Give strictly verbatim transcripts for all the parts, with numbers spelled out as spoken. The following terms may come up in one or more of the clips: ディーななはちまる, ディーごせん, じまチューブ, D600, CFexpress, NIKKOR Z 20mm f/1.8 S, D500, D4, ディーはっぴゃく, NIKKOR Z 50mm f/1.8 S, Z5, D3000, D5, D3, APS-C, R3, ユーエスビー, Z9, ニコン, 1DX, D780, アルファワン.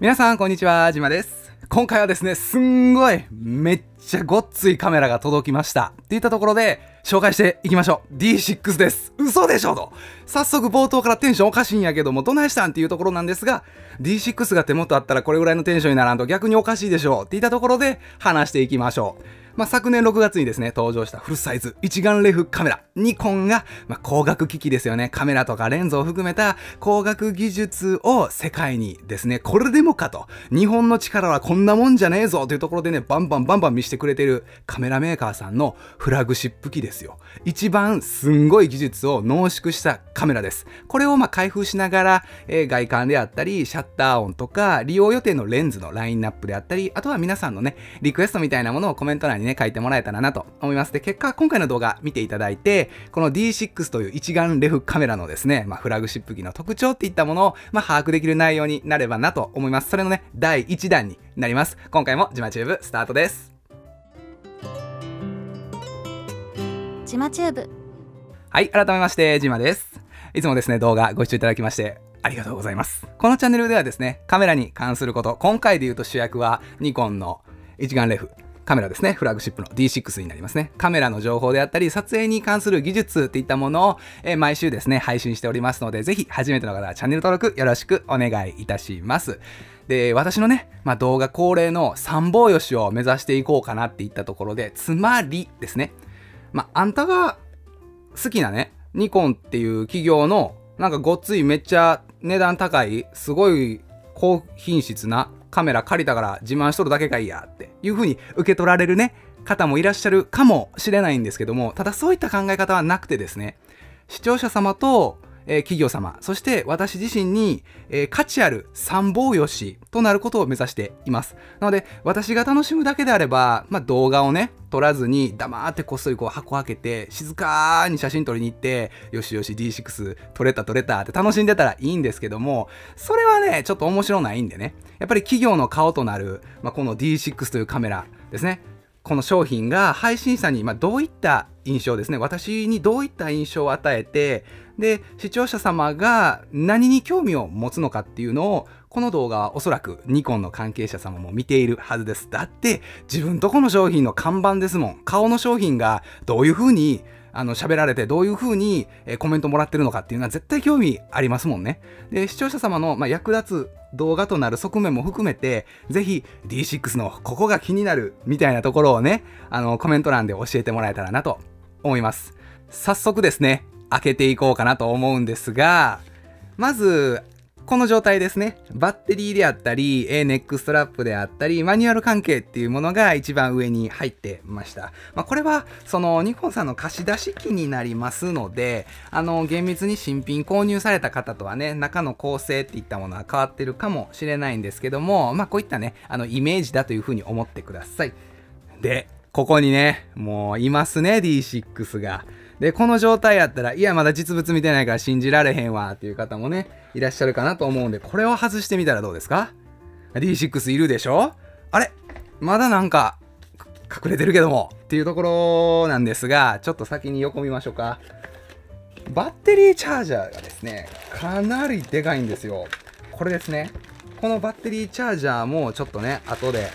皆さんこんにちは、じまです。今回はですね、すんごいめっちゃごっついカメラが届きましたっていったところで紹介していきましょう。ディーシックス です。嘘でしょと早速冒頭からテンションおかしいんやけども、どないしたんっていうところなんですが、 ディーシックス が手元あったらこれぐらいのテンションにならんと逆におかしいでしょうっていったところで話していきましょう。まあ、昨年ろくがつにですね、登場したフルサイズ一眼レフカメラ、ニコンが、まあ、光学機器ですよね。カメラとかレンズを含めた光学技術を世界にですね、これでもかと、日本の力はこんなもんじゃねえぞというところでね、バンバンバンバン見せてくれてるカメラメーカーさんのフラグシップ機ですよ。一番すんごい技術を濃縮したカメラです。これをまあ開封しながら、えー、外観であったり、シャッター音とか、利用予定のレンズのラインナップであったり、あとは皆さんのね、リクエストみたいなものをコメント欄にね書いてもらえたらなと思います。で、結果今回の動画見ていただいて、この ディーシックス という一眼レフカメラのですね、まあ、フラグシップ機の特徴っていったものを、まあ、把握できる内容になればなと思います。それのねだいいちだんになります。今回もじまチューブスタートです。じまチューブ、はい、改めましてじまです。いつもですね動画ご視聴いただきましてありがとうございます。このチャンネルではですね、カメラに関すること、今回で言うと主役はニコンの一眼レフカメラですね。フラグシップの ディーシックス になりますね。カメラの情報であったり、撮影に関する技術っていったものを、えー、毎週ですね、配信しておりますので、ぜひ初めての方はチャンネル登録よろしくお願いいたします。で、私のね、まあ、動画恒例の三方よしを目指していこうかなっていったところで、つまりですね、まあ、あんたが好きなね、ニコンっていう企業の、なんかごっついめっちゃ値段高い、すごい高品質な、カメラ借りたから自慢しとるだけかいやっていう風に受け取られるね方もいらっしゃるかもしれないんですけども、ただそういった考え方はなくてですね、視聴者様と、えー、企業様、そして私自身に、えー、価値ある三方よしとなることを目指しています。なので私が楽しむだけであれば、まあ、動画をね撮らずに黙ってこっそりこう箱開けて静かに写真撮りに行って、よしよし ディーシックス 撮れた撮れたって楽しんでたらいいんですけども、それはねちょっと面白ないんでね、やっぱり企業の顔となる、まあ、この ディーシックス というカメラですね、この商品が配信者に、まあ、どういった印象ですね、私にどういった印象を与えて、で視聴者様が何に興味を持つのかっていうのを、この動画はおそらくニコンの関係者様も見ているはずです。だって自分とこの商品の看板ですもん。顔の商品がどういう風にあの喋られて、どういう風にコメントもらってるのかっていうのは絶対興味ありますもんね。で視聴者様の、まあ、役立つ動画となる側面も含めて、ぜひ ディーシックス のここが気になるみたいなところをね、あのコメント欄で教えてもらえたらなと思います。早速ですね開けていこうかなと思うんですが、まずこの状態ですね、バッテリーであったりネックストラップであったりマニュアル関係っていうものが一番上に入ってました。まあ、これはそのニコンさんの貸し出し機になりますので、あの厳密に新品購入された方とはね中の構成っていったものは変わってるかもしれないんですけども、まあ、こういったねあのイメージだというふうに思ってください。でここにねもういますね ディーシックス が。でこの状態やったら、いやまだ実物見てないから信じられへんわっていう方もねいらっしゃるかなと思うんで、これを外してみたらどうですか。 ディーシックス いるでしょ、あれまだなんか隠れてるけどもっていうところなんですが、ちょっと先に横見ましょうか。バッテリーチャージャーがですねかなりでかいんですよ。これですね、このバッテリーチャージャーもちょっとね後で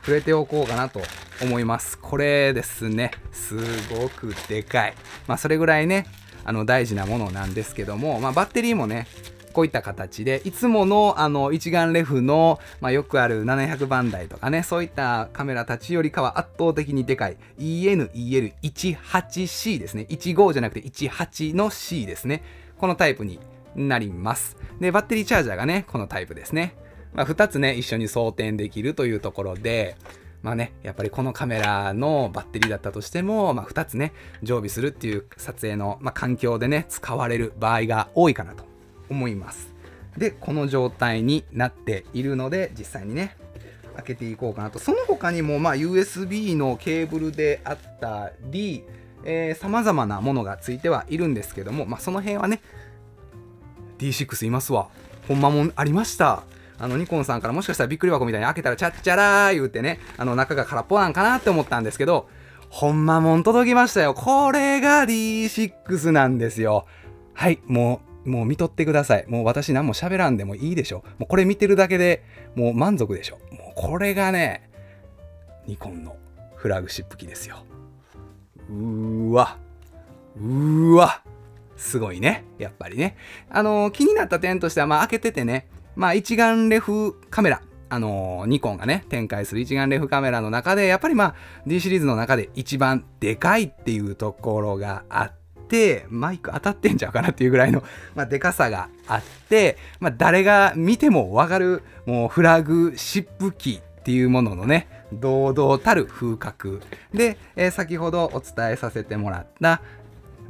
触れておこうかなと思います。これですねすごくでかい、まあ、それぐらいねあの大事なものなんですけども、まあ、バッテリーもねこういった形で、いつものあの一眼レフの、まあ、よくあるななひゃくばんだいとかねそういったカメラたちよりかは圧倒的にでかい イーエヌイーエルいちはちシー ですね、じゅうごじゃなくてじゅうはちの C ですね、このタイプになります。でバッテリーチャージャーがねこのタイプですね、まあ、ふたつね一緒に装填できるというところで、まあね、やっぱりこのカメラのバッテリーだったとしても、まあ、ふたつね常備するっていう撮影の、まあ、環境でね使われる場合が多いかなと思います。でこの状態になっているので実際にね開けていこうかなと。その他にも、まあ、ユーエスビー のケーブルであったりさまざまなものがついてはいるんですけども、まあ、その辺はね ディーシックス いますわ、ほんまもんありました。あのニコンさんからもしかしたらびっくり箱みたいに開けたらチャッチャラー言うてね、あの中が空っぽなんかなって思ったんですけど、ほんまもん届きましたよ。これが ディーシックス なんですよ。はい、もうもう見とってください。もう私何も喋らんでもいいでしょ。もうこれ見てるだけでもう満足でしょ。もうこれがね、ニコンのフラグシップ機ですよ。うーわ。うーわ。すごいね。やっぱりね。あのー、気になった点としては、まあ開けててね、まあ一眼レフカメラ。あのー、ニコンがね、展開する一眼レフカメラの中で、やっぱりまあ D シリーズの中で一番でかいっていうところがあって、マイク当たってんちゃうかなっていうぐらいの、まあ、でかさがあって、まあ、誰が見てもわかる、もうフラグシップ機っていうもののね、堂々たる風格で、えー、先ほどお伝えさせてもらった、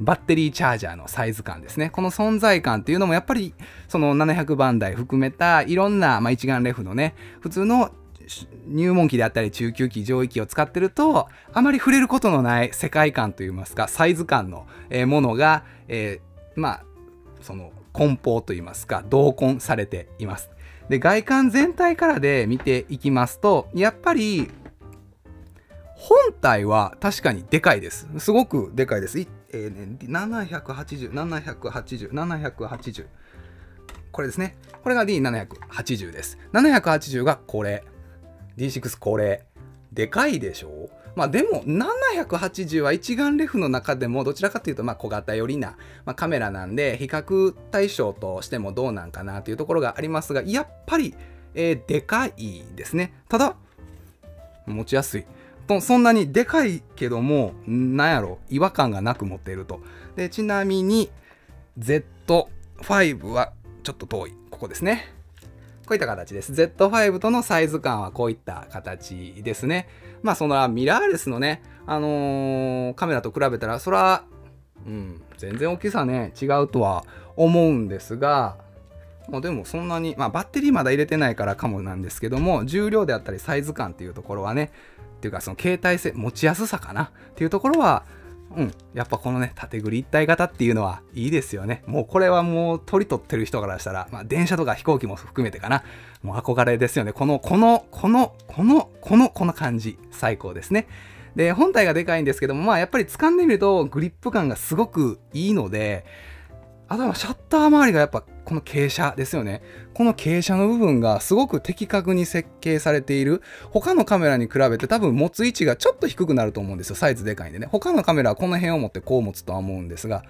バッテリーチャージャーのサイズ感ですね。この存在感っていうのもやっぱりそのななひゃくばんだい含めたいろんな、まあ、一眼レフのね、普通の入門機であったり中級機、上位機を使ってるとあまり触れることのない世界観といいますか、サイズ感のものが、えー、まあその梱包といいますか同梱されています。で、外観全体からで見ていきますと、やっぱり本体は確かにでかいです。すごくでかいです。えーね、ななはちまる、ななはちまる、ななはちまる。これですね。これが ディーななはちまる です。ななはちまるがこれ。ディーろく これ。でかいでしょ？まあでもななはちまるは一眼レフの中でもどちらかというとまあ小型寄りな、まあ、カメラなんで比較対象としてもどうなんかなというところがありますが、やっぱり、えー、でかいですね。ただ、持ちやすい。とそんなにでかいけども、なんやろ、違和感がなく持っていると。で、ちなみに ゼットファイブ はちょっと遠い、ここですね。こういった形です。ゼットファイブ とのサイズ感はこういった形ですね。まあ、そのミラーレスのね、あのー、カメラと比べたら、そら、うん、全然大きさね、違うとは思うんですが、もうでもそんなに、まあ、バッテリーまだ入れてないからかもなんですけども、重量であったりサイズ感っていうところはね、っていうかその携帯性、持ちやすさかなっていうところは、うん、やっぱこのね、縦繰り一体型っていうのはいいですよね。もうこれはもう取り取ってる人からしたら、まあ、電車とか飛行機も含めてかな、もう憧れですよね。このこのこのこのこのこの感じ最高ですね。で、本体がでかいんですけども、まあやっぱり掴んでみるとグリップ感がすごくいいので、あとはシャッター周りがやっぱこの傾斜ですよね。この傾斜の部分がすごく的確に設計されている。他のカメラに比べて多分持つ位置がちょっと低くなると思うんですよ。サイズでかいんでね。他のカメラはこの辺を持ってこう持つとは思うんですが、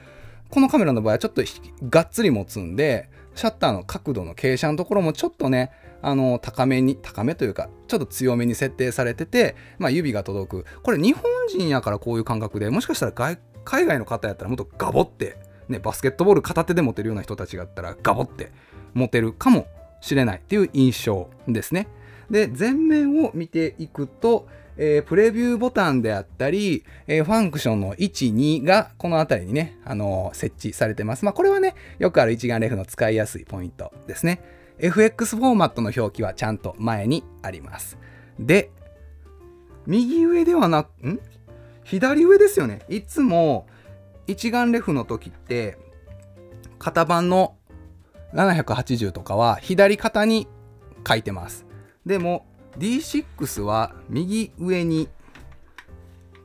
このカメラの場合はちょっとがっつり持つんで、シャッターの角度の傾斜のところもちょっとね、あの高めに、高めというかちょっと強めに設定されてて、まあ、指が届く。これ日本人やからこういう感覚で、もしかしたら外海外の方やったらもっとガボって。ね、バスケットボール片手で持てるような人たちがあったらガボって持てるかもしれないっていう印象ですね。で、前面を見ていくと、えー、プレビューボタンであったり、えー、ファンクションのいち、にがこの辺りにね、あのー、設置されてます。まあ、これはね、よくある一眼レフの使いやすいポイントですね。エフエックス フォーマットの表記はちゃんと前にあります。で、右上ではなく、ん？左上ですよね。いつも一眼レフの時って型番のななはちまるとかは左肩に書いてます。でも ディーろく は右上に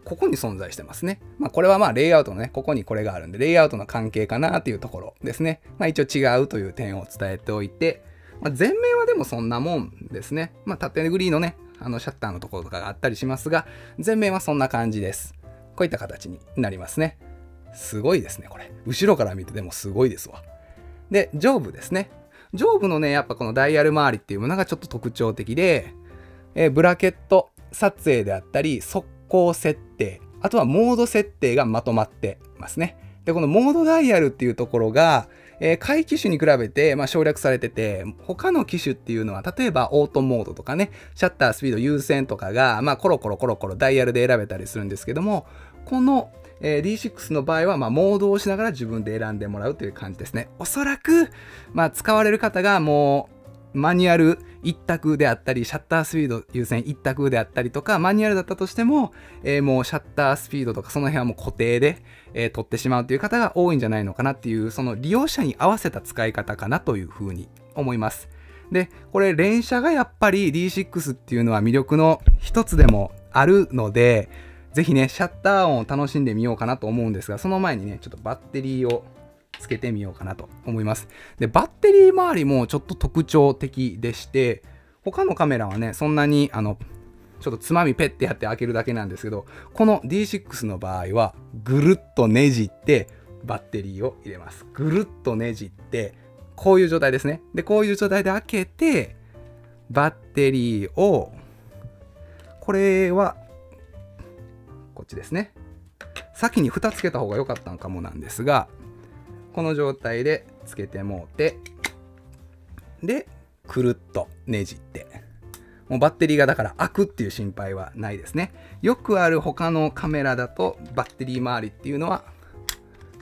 ここに存在してますね。まあ、これはまあレイアウトのね、ここにこれがあるんでレイアウトの関係かなっていうところですね。まあ、一応違うという点を伝えておいて、まあ、前面はでもそんなもんですね。まあ、縦グリーのね、あのシャッターのところとかがあったりしますが、前面はそんな感じです。こういった形になりますね。すごいですね、これ。後ろから見てでもすごいですわ。で、上部ですね。上部のね、やっぱこのダイヤル周りっていうものがちょっと特徴的で、えー、ブラケット撮影であったり、速攻設定、あとはモード設定がまとまってますね。で、このモードダイヤルっていうところが、えー、下位機種に比べて、まあ、省略されてて、他の機種っていうのは、例えばオートモードとかね、シャッタースピード優先とかが、まあ、コロコロコロコロダイヤルで選べたりするんですけども、このえー、ディーろく の場合は、まあ、モードをしながら自分で選んでもらうという感じですね。おそらく、まあ、使われる方がもうマニュアル一択であったり、シャッタースピード優先一択であったりとか、マニュアルだったとしても、えー、もうシャッタースピードとかその辺はもう固定で、えー、取ってしまうという方が多いんじゃないのかなっていう、その利用者に合わせた使い方かなというふうに思います。で、これ連写がやっぱり ディーろく っていうのは魅力の一つでもあるので、ぜひね、シャッター音を楽しんでみようかなと思うんですが、その前にね、ちょっとバッテリーをつけてみようかなと思います。でバッテリー周りもちょっと特徴的でして、他のカメラはねそんなにあのちょっとつまみペッてやって開けるだけなんですけど、この ディーシックス の場合はぐるっとねじってバッテリーを入れます。ぐるっとねじってこういう状態ですね。でこういう状態で開けてバッテリーを、これはこっちですね、先に蓋つけた方が良かったんかもなんですが、この状態でつけてもうて、でくるっとねじって、もうバッテリーがだから開くっていう心配はないですね。よくある他のカメラだとバッテリー周りっていうのは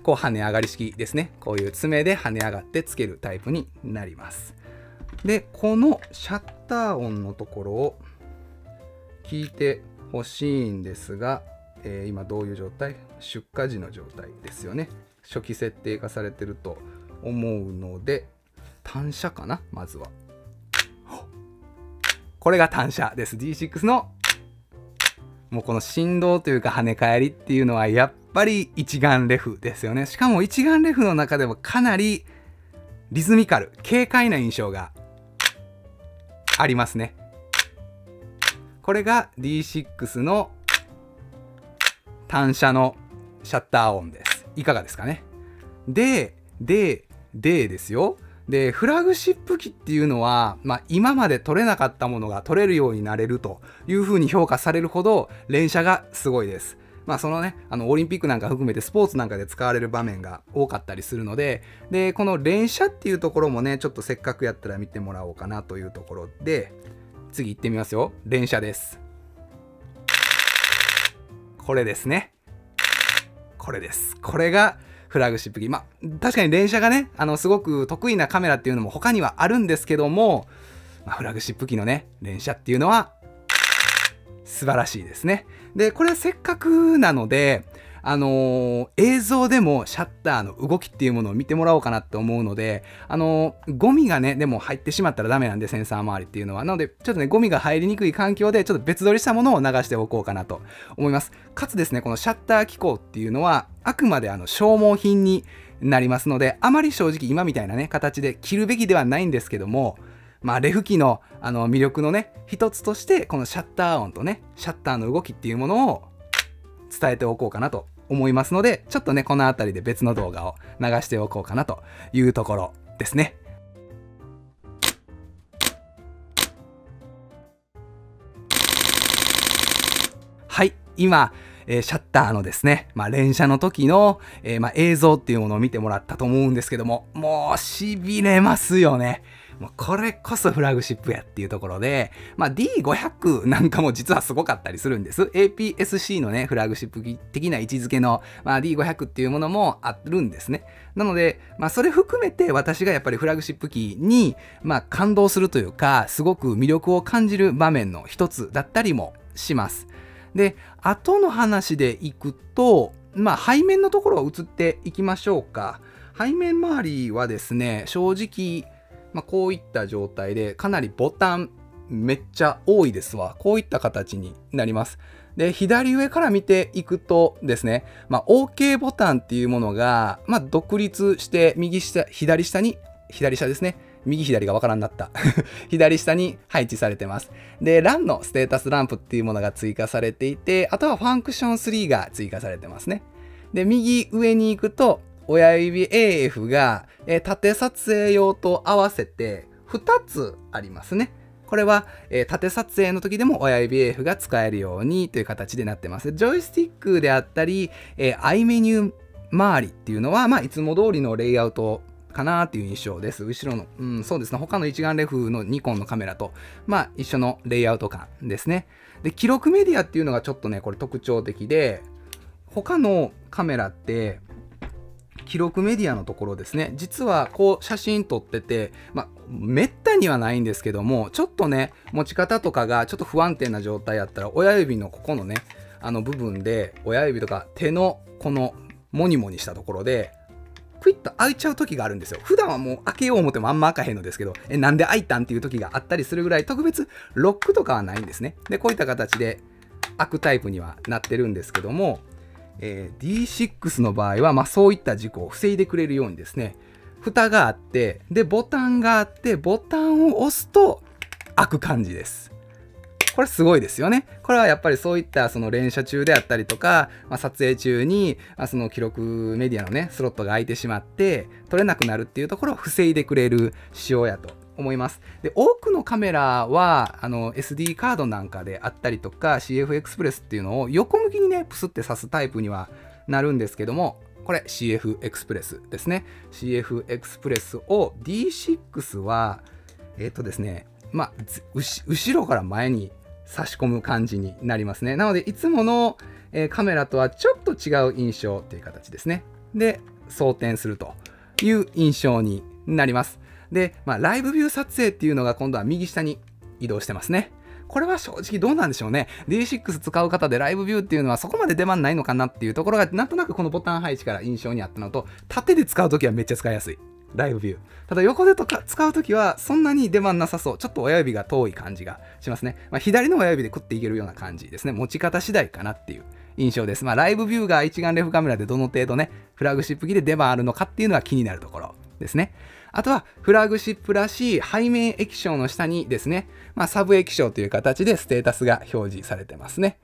こう跳ね上がり式ですね。こういう爪で跳ね上がってつけるタイプになります。でこのシャッター音のところを聞いてほしいんですが、えー、今どういう状態、出荷時の状態ですよね。初期設定化されてると思うので、単車かな、まずは。これが単車です。 ディーシックス のもうこの振動というか跳ね返りっていうのはやっぱり一眼レフですよね。しかも一眼レフの中でもかなりリズミカル、軽快な印象がありますね。これが ディーシックス の単車のシャッター音です。いかがですかね。でででですよ。でフラグシップ機っていうのは、まあ、今まで撮れなかったものが撮れるようになれるというふうに評価されるほど連写がすごいです。まあそのね、あのオリンピックなんか含めてスポーツなんかで使われる場面が多かったりするので、でこの連写っていうところもね、ちょっとせっかくやったら見てもらおうかなというところで、次行ってみますよ。連写です。これですね。これです。これがフラグシップ機。まあ確かに連写がね、あのすごく得意なカメラっていうのも他にはあるんですけども、まあ、フラグシップ機のね連写っていうのは素晴らしいですね。でこれはせっかくなので、あのー、映像でもシャッターの動きっていうものを見てもらおうかなと思うので、あのー、ゴミがねでも入ってしまったらダメなんで、センサー周りっていうのは。なのでちょっとねゴミが入りにくい環境でちょっと別撮りしたものを流しておこうかなと思います。かつですね、このシャッター機構っていうのはあくまであの消耗品になりますので、あまり正直今みたいなね形で切るべきではないんですけども、まあレフ機のあの魅力のね一つとして、このシャッター音とねシャッターの動きっていうものを伝えておこうかなと思いますので、ちょっとねこの辺りで別の動画を流しておこうかなというところですね。はい、今えー、シャッターのですね、まあ、連写の時の、えーまあ、映像っていうものを見てもらったと思うんですけども、もうしびれますよね。もうこれこそフラグシップやっていうところで、まあ、ディーごひゃく なんかも実はすごかったりするんです。エーピーエス-C のね、フラグシップ的な位置づけの、まあ、ディーごひゃく っていうものもあるんですね。なので、まあ、それ含めて私がやっぱりフラグシップ機に、まあ、感動するというか、すごく魅力を感じる場面の一つだったりもします。で、後の話でいくと、まあ、背面のところを移っていきましょうか。背面周りはですね、正直、まあ、こういった状態で、かなりボタンめっちゃ多いですわ。こういった形になります。で、左上から見ていくとですね、まあ、OK ボタンっていうものが、まあ、独立して、右下、左下に、左下ですね。右左がわからんなった左下に配置されてます。で ラン のステータスランプっていうものが追加されていて、あとはファンクションスリーが追加されてますね。で右上に行くと親指 エーエフ が、えー、縦撮影用と合わせてふたつありますね。これは、えー、縦撮影の時でも親指 エーエフ が使えるようにという形でなってます。ジョイスティックであったり、えー、アイメニュー周りっていうのは、まあ、いつも通りのレイアウトをかなーっていう印象です。後ろの、うん、そうですね、他の一眼レフのニコンのカメラと、まあ、一緒のレイアウト感ですね。で記録メディアっていうのがちょっとねこれ特徴的で、他のカメラって記録メディアのところですね、実はこう写真撮ってて、まあ、めったにはないんですけども、ちょっとね持ち方とかがちょっと不安定な状態やったら、親指のここのねあの部分で、親指とか手のこのモニモニしたところでクイッと開いちゃう時があるんですよ。普段はもう開けよう思ってもあんま開かへんのですけど、え、なんで開いたんっていう時があったりするぐらい特別ロックとかはないんですね。でこういった形で開くタイプにはなってるんですけども、えー、ディーシックス の場合は、まあ、そういった事故を防いでくれるようにですね、蓋があって、で、ボタンがあって、ボタンを押すと開く感じです。これすごいですよね。これはやっぱりそういったその連射中であったりとか、まあ、撮影中にその記録メディアのね、スロットが空いてしまって、撮れなくなるっていうところを防いでくれる仕様やと思います。で、多くのカメラはあの エスディー カードなんかであったりとか シーエフエクスプレス っていうのを横向きにね、プスって刺すタイプにはなるんですけども、これ シーエフエクスプレス ですね。シーエフエクスプレス を ディーシックス は、えっとですね、まあ、後ろから前に差し込む感じになりますね。なのでいつもの、えー、カメラとはちょっと違う印象という形ですね。で、装填するという印象になります。で、まあ、ライブビュー撮影っていうのが今度は右下に移動してますね。これは正直どうなんでしょうね。ディーシックス 使う方でライブビューっていうのはそこまで出番ないのかなっていうところがなんとなくこのボタン配置から印象にあったのと、縦で使うときはめっちゃ使いやすい。ライブビュー。ただ横でとか使うときはそんなに出番なさそう。ちょっと親指が遠い感じがしますね。まあ、左の親指で食っていけるような感じですね。持ち方次第かなっていう印象です。まあ、ライブビューが一眼レフカメラでどの程度ね、フラグシップ機で出番あるのかっていうのは気になるところですね。あとはフラグシップらしい背面液晶の下にですね、まあ、サブ液晶という形でステータスが表示されてますね。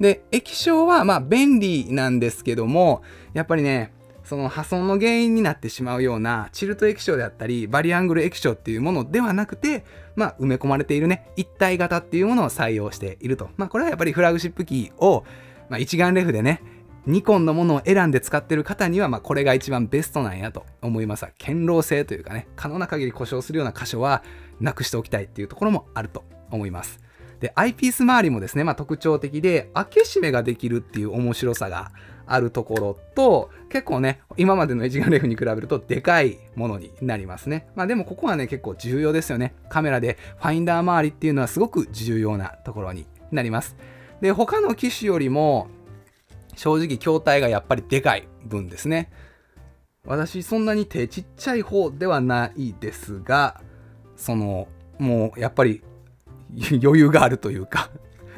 で、液晶はまあ便利なんですけども、やっぱりね、その破損の原因になってしまうようなチルト液晶であったりバリアングル液晶っていうものではなくて、まあ、埋め込まれているね、一体型っていうものを採用していると。まあ、これはやっぱりフラグシップ機を、まあ、一眼レフでね、ニコンのものを選んで使ってる方には、まあ、これが一番ベストなんやと思います。堅牢性というかね、可能な限り故障するような箇所はなくしておきたいっていうところもあると思います。で、アイピース周りもですね、まあ、特徴的で開け閉めができるっていう面白さがあるところと、結構ね、今までの一眼レフに比べるとでかいものになりますね。まあ、でもここはね、結構重要ですよね。カメラでファインダー周りっていうのはすごく重要なところになります。で、他の機種よりも正直筐体がやっぱりでかい分ですね。私そんなに手ちっちゃい方ではないですが、そのもうやっぱり余裕があるというか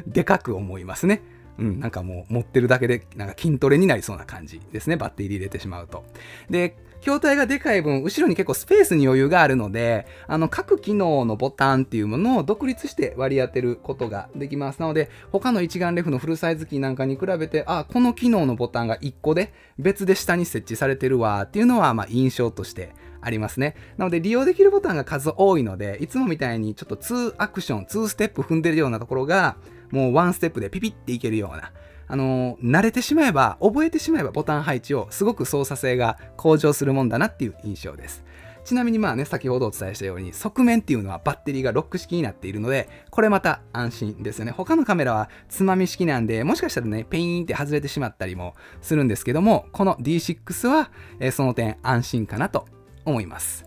でかく思いますね。うん、なんかもう持ってるだけでなんか筋トレになりそうな感じですね。バッテリー入れてしまうと。で、筐体がでかい分、後ろに結構スペースに余裕があるので、あの各機能のボタンっていうものを独立して割り当てることができます。なので、他の一眼レフのフルサイズ機なんかに比べて、あ、この機能のボタンがいっこで別で下に設置されてるわっていうのは、まあ印象としてありますね。なので、利用できるボタンが数多いので、いつもみたいにちょっとツーアクション、ツーステップ踏んでるようなところが、もうワンステップでピピっていけるような、あのー、慣れてしまえば、覚えてしまえばボタン配置をすごく操作性が向上するもんだなっていう印象です。ちなみにまあね、先ほどお伝えしたように、側面っていうのはバッテリーがロック式になっているので、これまた安心ですよね。他のカメラはつまみ式なんで、もしかしたらね、ペイーンって外れてしまったりもするんですけども、この ディーシックス は、えー、その点安心かなと思います。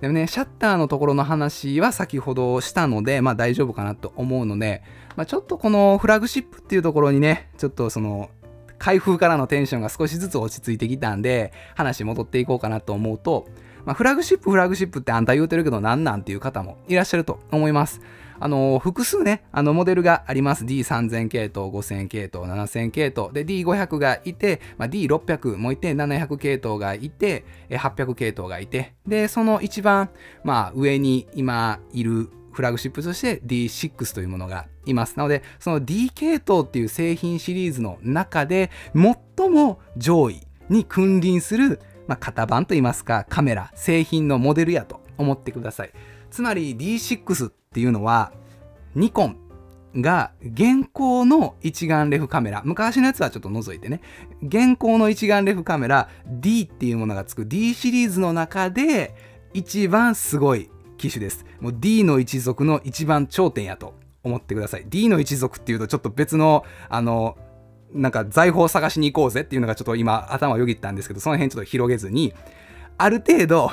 でもね、シャッターのところの話は先ほどしたので、まあ大丈夫かなと思うので、まあ、ちょっとこのフラグシップっていうところにね、ちょっとその開封からのテンションが少しずつ落ち着いてきたんで、話戻っていこうかなと思うと、まあ、フラグシップフラグシップってあんた言うてるけどなんなんっていう方もいらっしゃると思います。あの、複数ね、あのモデルがあります。ディーさんぜん 系統、ごせん 系統、ななせん 系統、で、ディーごひゃく がいて、まあ、ディーろっぴゃく もいて、ななひゃく 系統がいて、はっぴゃく 系統がいて、で、その一番、まあ、上に今いるフラグシップとして ディーシックス というものがいます。なので、その D 系統っていう製品シリーズの中で、最も上位に君臨する、まあ、型番といいますか、カメラ、製品のモデルやと思ってください。つまり ディーシックス っていうのはニコンが現行の一眼レフカメラ、昔のやつはちょっと除いてね、現行の一眼レフカメラ D っていうものがつく D シリーズの中で一番すごい機種です。もう D の一族の一番頂点やと思ってください。D の一族っていうとちょっと別のあのなんか財宝を探しに行こうぜっていうのがちょっと今頭をよぎったんですけど、その辺ちょっと広げずに、ある程度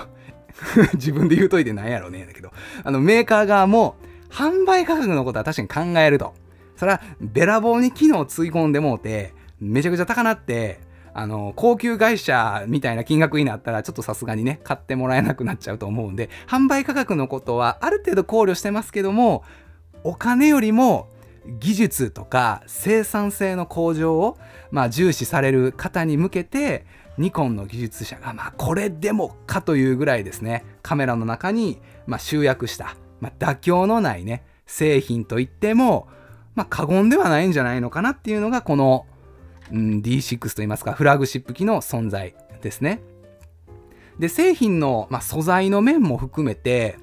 自分で言うといてなんやろうねだけど、あのメーカー側も販売価格のことは確かに考えると、それはべらぼうに機能をつぎ込んでもうてめちゃくちゃ高なって、あの高級会社みたいな金額になったらちょっとさすがにね買ってもらえなくなっちゃうと思うんで、販売価格のことはある程度考慮してますけども、お金よりも技術とか生産性の向上を、まあ、重視される方に向けてニコンの技術者が、まあ、これでもかというぐらいですね、カメラの中に、まあ、集約した、まあ、妥協のないね製品といっても、まあ、過言ではないんじゃないのかなっていうのがこの、うん、ディーシックス といいますかフラグシップ機の存在ですね。で製品の、まあ、素材の面も含めて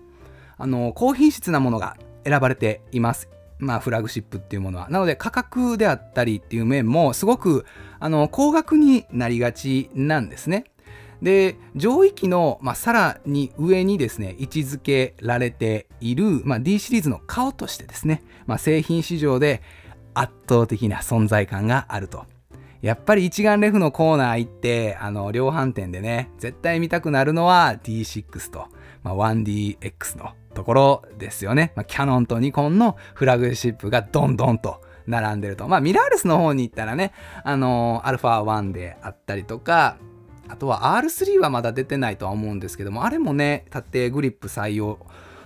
あの高品質なものが選ばれています。まあ、フラグシップっていうものはなので価格であったりっていう面もすごくあの高額になりがちなんですね。で上位機の、まあ、さらに上にですね位置づけられている、まあ、D シリーズの顔としてですね、まあ、製品市場で圧倒的な存在感があると。やっぱり一眼レフのコーナー行ってあの量販店でね絶対見たくなるのは ディーシックス と、まあ、ワンディーエックス のところですよね。まあ、キヤノンとニコンのフラグシップがどんどんと並んでると。まあミラーレスの方に行ったらね、あのー、アルファワン であったりとか、あとは アールスリー はまだ出てないとは思うんですけども、あれもね、縦グリップ採用。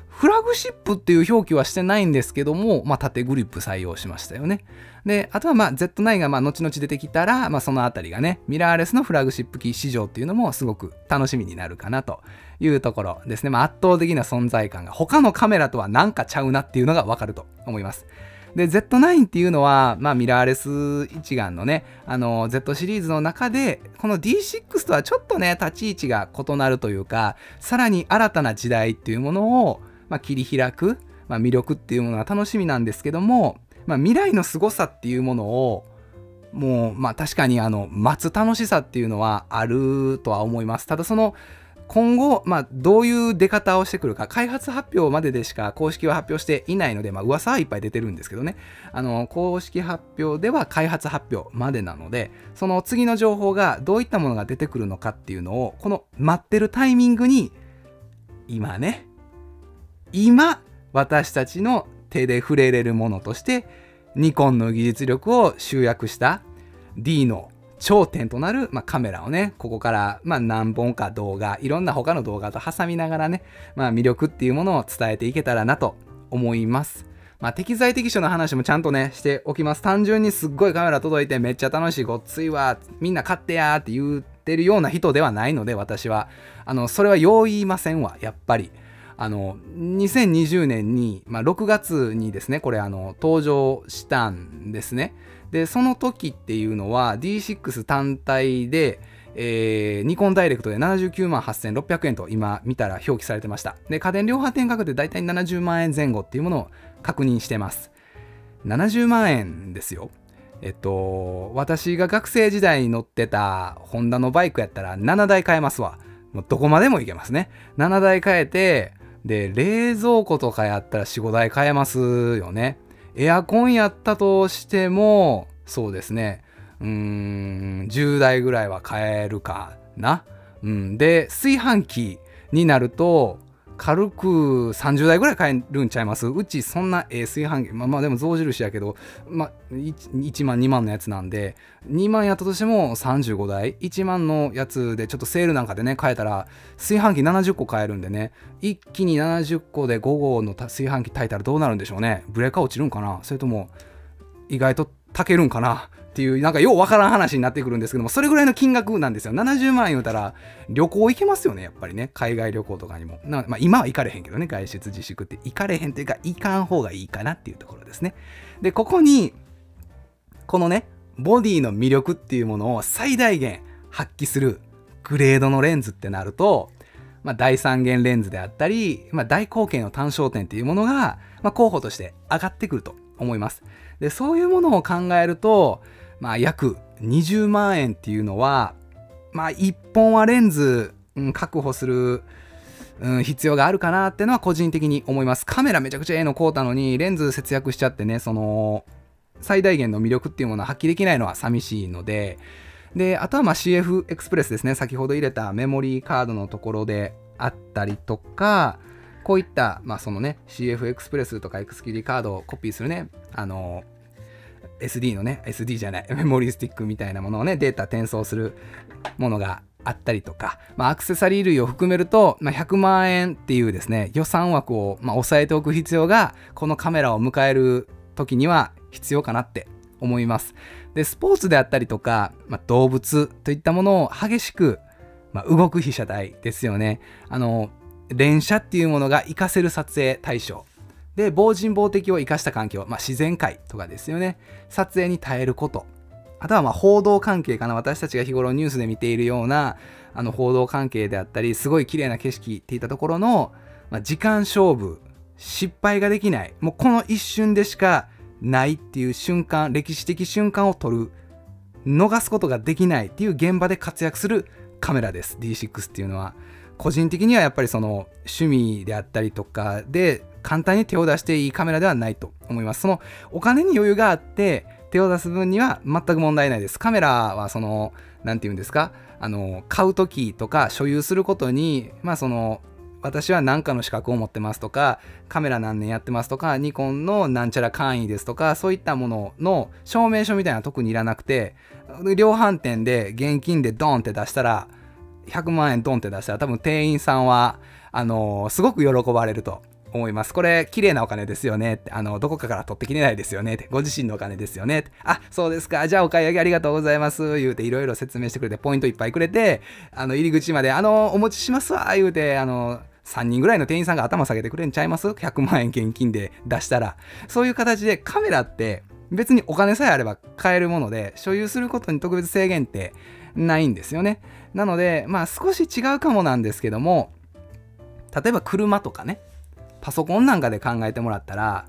フラグシップっていう表記はしてないんですけども、まあ縦グリップ採用しましたよね。で、あとはまあ ゼットナイン がまあ後々出てきたら、まあそのあたりがね、ミラーレスのフラグシップ機市場っていうのもすごく楽しみになるかなというところですね。まあ圧倒的な存在感が他のカメラとはなんかちゃうなっていうのがわかると思います。で、ゼットナイン っていうのは、まあミラーレス一眼のね、あの Z シリーズの中で、この ディーシックス とはちょっとね、立ち位置が異なるというか、さらに新たな時代っていうものをまあ切り開く、まあ、魅力っていうものは楽しみなんですけども、まあ、未来の凄さっていうものをもうまあ確かにあの待つ楽しさっていうのはあるとは思います。ただその今後、まあ、どういう出方をしてくるか開発発表まででしか公式は発表していないので、まあ、噂はいっぱい出てるんですけどね、あの公式発表では開発発表までなので、その次の情報がどういったものが出てくるのかっていうのをこの待ってるタイミングに今ね今私たちの手で触れれるものとしてニコンの技術力を集約した D の頂点となる、まあ、カメラをねここから、まあ、何本か動画いろんな他の動画と挟みながらね、まあ、魅力っていうものを伝えていけたらなと思います。まあ、適材適所の話もちゃんとねしておきます。単純にすっごいカメラ届いてめっちゃ楽しいごっついわみんな買ってやーって言ってるような人ではないので、私はあのそれはよう言いませんわ。やっぱりあのにせんにじゅうねんに、まあ、ろくがつにですねこれあの登場したんですね。でその時っていうのは ディーシックス 単体で、えー、ニコンダイレクトでななじゅうきゅうまんはっせんろっぴゃくえんと今見たら表記されてました。で家電量販店価格でだいたいななじゅうまんえん前後っていうものを確認してます。ななじゅうまんえんですよ。えっと私が学生時代に乗ってたホンダのバイクやったらななだい買えますわ。もうどこまでもいけますね。ななだい買えて、で冷蔵庫とかやったらよん、ごだい買えますよね。エアコンやったとしてもそうですね、うーんじゅうだいぐらいは買えるかな、うん、で炊飯器になると軽くさんじゅうだいぐらい買えるんちゃいます。うちそんなええ炊飯器、まあまあでも象印やけど、まあ、いちまんにまんのやつなんでにまんやったとしてもさんじゅうごだい、いちまんのやつでちょっとセールなんかでね買えたら炊飯器ななじゅっこ買えるんでね、一気にななじゅっこでごごうの炊飯器炊いたらどうなるんでしょうね。ブレーカー落ちるんかな、それとも意外と炊けるんかなっていう、なんかようわからん話になってくるんですけども、それぐらいの金額なんですよ。ななじゅうまん言うたら旅行行けますよね、やっぱりね。海外旅行とかにも。なまあ、今は行かれへんけどね、外出自粛って。行かれへんというか、行かん方がいいかなっていうところですね。で、ここに、このね、ボディの魅力っていうものを最大限発揮するグレードのレンズってなると、まあ、大三元レンズであったり、まあ、大口径の単焦点っていうものが、まあ、候補として上がってくると思います。で、そういうものを考えると、まあ約にじゅうまんえんっていうのは、まあいっぽんはレンズ、うん、確保する、うん、必要があるかなっていうのは個人的に思います。カメラめちゃくちゃええの買うたのにレンズ節約しちゃってね、その最大限の魅力っていうものを発揮できないのは寂しいので、で、あとはまあ シーエフエクスプレス ですね、先ほど入れたメモリーカードのところであったりとか、こういった、まあそのね、シーエフエクスプレス とか エックスキューディー カードをコピーするね、あの、エスディー のね、エスディー じゃない、メモリースティックみたいなものをね、データ転送するものがあったりとか、まあ、アクセサリー類を含めると、まあ、ひゃくまんえんっていうですね、予算枠をまあ抑えておく必要が、このカメラを迎える時には必要かなって思います。で、スポーツであったりとか、まあ、動物といったものを激しく、まあ、動く被写体ですよね。あの、連写っていうものが活かせる撮影対象。で、防塵防滴を生かした環境、まあ、自然界とかですよね。撮影に耐えること。あとはまあ報道関係かな。私たちが日頃ニュースで見ているようなあの報道関係であったり、すごい綺麗な景色っていったところの、まあ、時間勝負、失敗ができない。もうこの一瞬でしかないっていう瞬間、歴史的瞬間を撮る。逃すことができないっていう現場で活躍するカメラです。ディーシックス っていうのは。個人的にはやっぱりその趣味であったりとかで簡単に手を出していいカメラではないと思います。そのお金に余裕があって手を出す分には全く問題ないです。カメラはその何て言うんですか、あの買う時とか所有することに、まあその私は何かの資格を持ってますとか、カメラ何年やってますとか、ニコンのなんちゃら簡易ですとか、そういったものの証明書みたいなのは特にいらなくて、量販店で現金でドンって出したらひゃくまんえんドンって出したら多分店員さんはあのー、すごく喜ばれると思います。これ綺麗なお金ですよねって、あのどこかから取ってきれないですよねって、ご自身のお金ですよねって、あそうですか、じゃあお買い上げありがとうございます言うていろいろ説明してくれて、ポイントいっぱいくれて、あの入り口まであのお持ちしますわ言うて、あのさんにんぐらいの店員さんが頭下げてくれんちゃいます？ひゃくまんえん現金で出したら。そういう形でカメラって別にお金さえあれば買えるもので、所有することに特別制限ってないんですよね。なので、まあ少し違うかもなんですけども、例えば車とかね、パソコンなんかで考えてもらったら、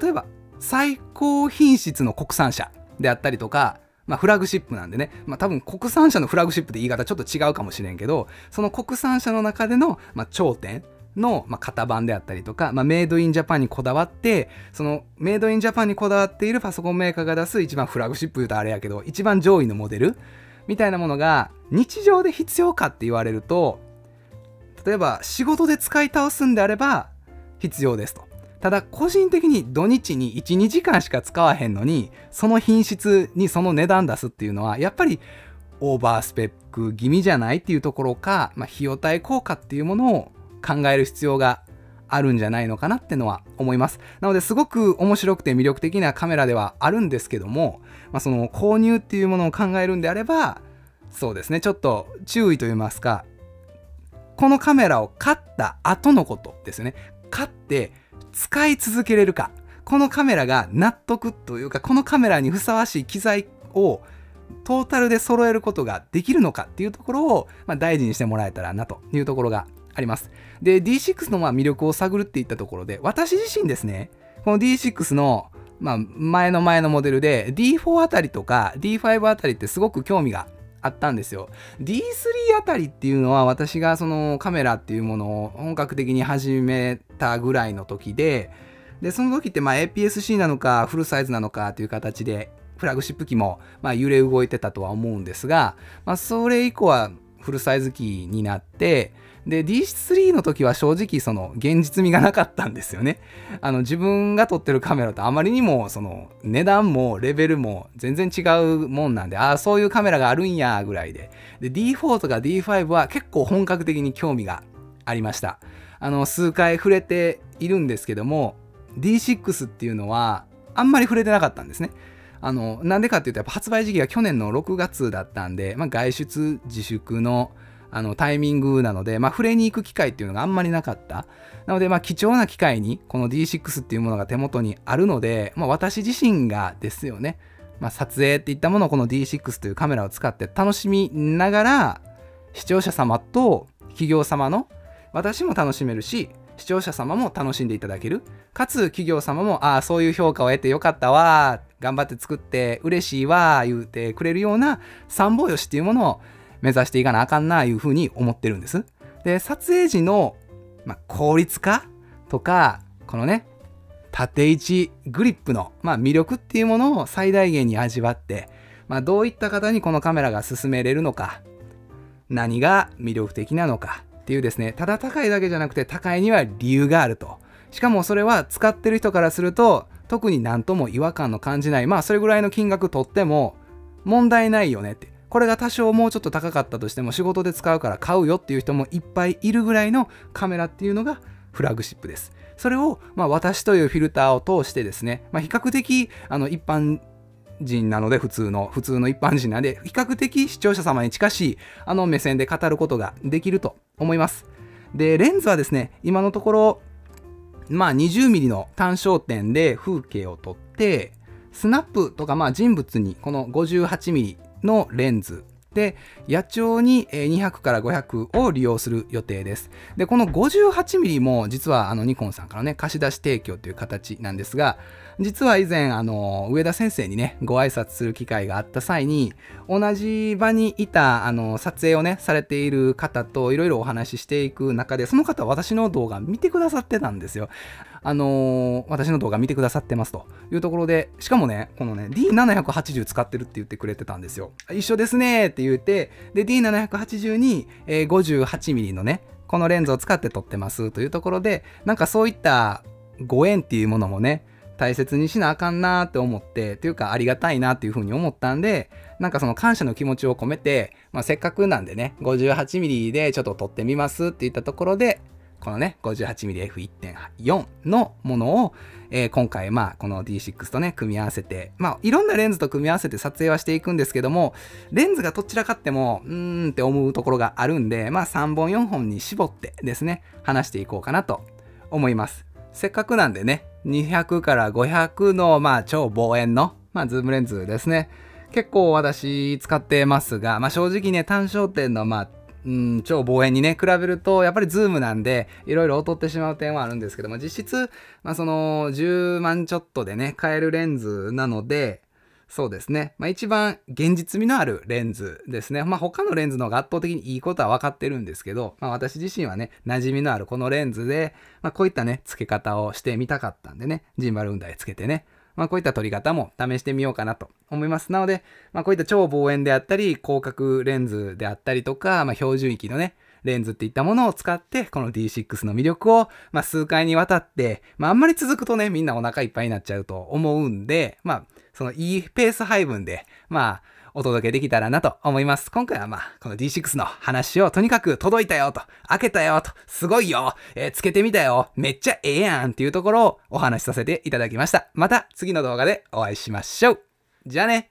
例えば最高品質の国産車であったりとか、まあフラグシップなんでね、まあ多分国産車のフラグシップって言い方ちょっと違うかもしれんけど、その国産車の中での、まあ、頂点の、まあ、型番であったりとか、まあ、メイドインジャパンにこだわって、そのメイドインジャパンにこだわっているパソコンメーカーが出す一番フラグシップ言うとあれやけど、一番上位のモデル、みたいなものが日常で必要かって言われると、例えば仕事で使い倒すんであれば必要ですと。ただ個人的に土日にいち、にじかんしか使わへんのに、その品質にその値段出すっていうのはやっぱりオーバースペック気味じゃないっていうところか、まあ、費用対効果っていうものを考える必要があるんじゃないのかなってのは思います。なのですごく面白くて魅力的なカメラではあるんですけども、まあ、その購入っていうものを考えるんであれば、そうですね、ちょっと注意と言いますか、このカメラを買った後のことですね。買って使い続けれるか、このカメラが納得というか、このカメラにふさわしい機材をトータルで揃えることができるのかっていうところを、まあ、大事にしてもらえたらなというところがあります。で、ディーシックス のまあ魅力を探るっていったところで、私自身ですね、この ディーシックス のまあ前の前のモデルで ディーフォー あたりとか ディーファイブ あたりってすごく興味があったんですよ。ディースリー あたりっていうのは私がそのカメラっていうものを本格的に始めたぐらいの時で、で、その時ってまあ エーピーエス-C なのかフルサイズなのかという形でフラグシップ機もまあ揺れ動いてたとは思うんですが、まあ、それ以降はフルサイズ機になって、で ディースリー の時は正直その現実味がなかったんですよね。あの自分が撮ってるカメラとあまりにもその値段もレベルも全然違うもんなんで、ああそういうカメラがあるんやぐらいで。で ディーフォー とか ディーファイブ は結構本格的に興味がありました。あの数回触れているんですけども、 ディーシックス っていうのはあんまり触れてなかったんですね。あのなんでかっていうと、やっぱ発売時期が去年のろくがつだったんで、まあ、外出自粛のあのタイミングなので、まあ、触れに行く機会っていうのがあんまりなかった。なので、まあ、貴重な機会にこの ディーシックス っていうものが手元にあるので、まあ、私自身がですよね、まあ、撮影っていったものをこの ディーシックス というカメラを使って楽しみながら、視聴者様と企業様の、私も楽しめるし、視聴者様も楽しんでいただける。かつ企業様も、ああ、そういう評価を得てよかったわ、頑張って作って嬉しいわ、言うてくれるような三方よしっていうものを目指していかなあかんなあいうふうに思ってるんです。で、撮影時の、まあ、効率化とか、このね、縦位置グリップの、まあ、魅力っていうものを最大限に味わって、まあ、どういった方にこのカメラが勧めれるのか、何が魅力的なのかっていうですね、ただ高いだけじゃなくて、高いには理由があると。しかもそれは使ってる人からすると、特になんとも違和感の感じない、まあそれぐらいの金額取っても問題ないよねって。これが多少もうちょっと高かったとしても仕事で使うから買うよっていう人もいっぱいいるぐらいのカメラっていうのがフラグシップです。それを、まあ、私というフィルターを通してですね、まあ、比較的あの一般人なので普通の普通の一般人なので比較的視聴者様に近しいあの目線で語ることができると思います。でレンズはですね、今のところまあ にじゅうミリ の単焦点で風景を撮って、スナップとかまあ人物にこの ごじゅうはちミリ のレンズで野鳥ににひゃくからごひゃくを利用する予定です。でこの ごじゅうはちミリ も実はあのニコンさんからね貸し出し提供という形なんですが、実は以前あの上田先生にねご挨拶する機会があった際に同じ場にいたあの撮影をねされている方といろいろお話ししていく中で、その方は私の動画見てくださってたんですよ。あのー、私の動画見てくださってますというところで、しかもねこのね ディーななひゃくはちじゅう 使ってるって言ってくれてたんですよ。一緒ですねーって言うて、で ディーななひゃくはちじゅう に ごじゅうはちミリ のねこのレンズを使って撮ってますというところで、なんかそういったご縁っていうものもね大切にしなあかんなーって思って、というかありがたいなっていうふうに思ったんで、なんかその感謝の気持ちを込めて、まあ、せっかくなんでね ごじゅうはちミリ でちょっと撮ってみますって言ったところで、このね ごじゅうはちミリエフいってんよん のものを、えー、今回まあこの ディーシックス とね組み合わせて、まあいろんなレンズと組み合わせて撮影はしていくんですけども、レンズがどちらかってもうーんって思うところがあるんで、まあさんぼんよんほんに絞ってですね話していこうかなと思います。せっかくなんでねにひゃくからごひゃくのまあ超望遠の、まあ、ズームレンズですね、結構私使ってますが、まあ正直ね単焦点のまあうん、超望遠にね比べるとやっぱりズームなんでいろいろ劣ってしまう点はあるんですけども、実質、まあ、そのじゅうまんちょっとでね買えるレンズなので、そうですね、まあ、一番現実味のあるレンズですね。まあ他のレンズの方が圧倒的にいいことは分かってるんですけど、まあ、私自身はね馴染みのあるこのレンズで、まあ、こういったね付け方をしてみたかったんでね、ジンバルウンダイつけてね、まあこういった撮り方も試してみようかなと思います。なので、まあこういった超望遠であったり、広角レンズであったりとか、まあ標準域のね、レンズっていったものを使って、この ディーシックス の魅力を、まあ数回にわたって、まああんまり続くとね、みんなお腹いっぱいになっちゃうと思うんで、まあそのいいペース配分で、まあ、お届けできたらなと思います。今回はまあ、この ディーシックス の話をとにかく届いたよと、開けたよと、すごいよ、えー、つけてみたよ、めっちゃええやんっていうところをお話しさせていただきました。また次の動画でお会いしましょう。じゃあね。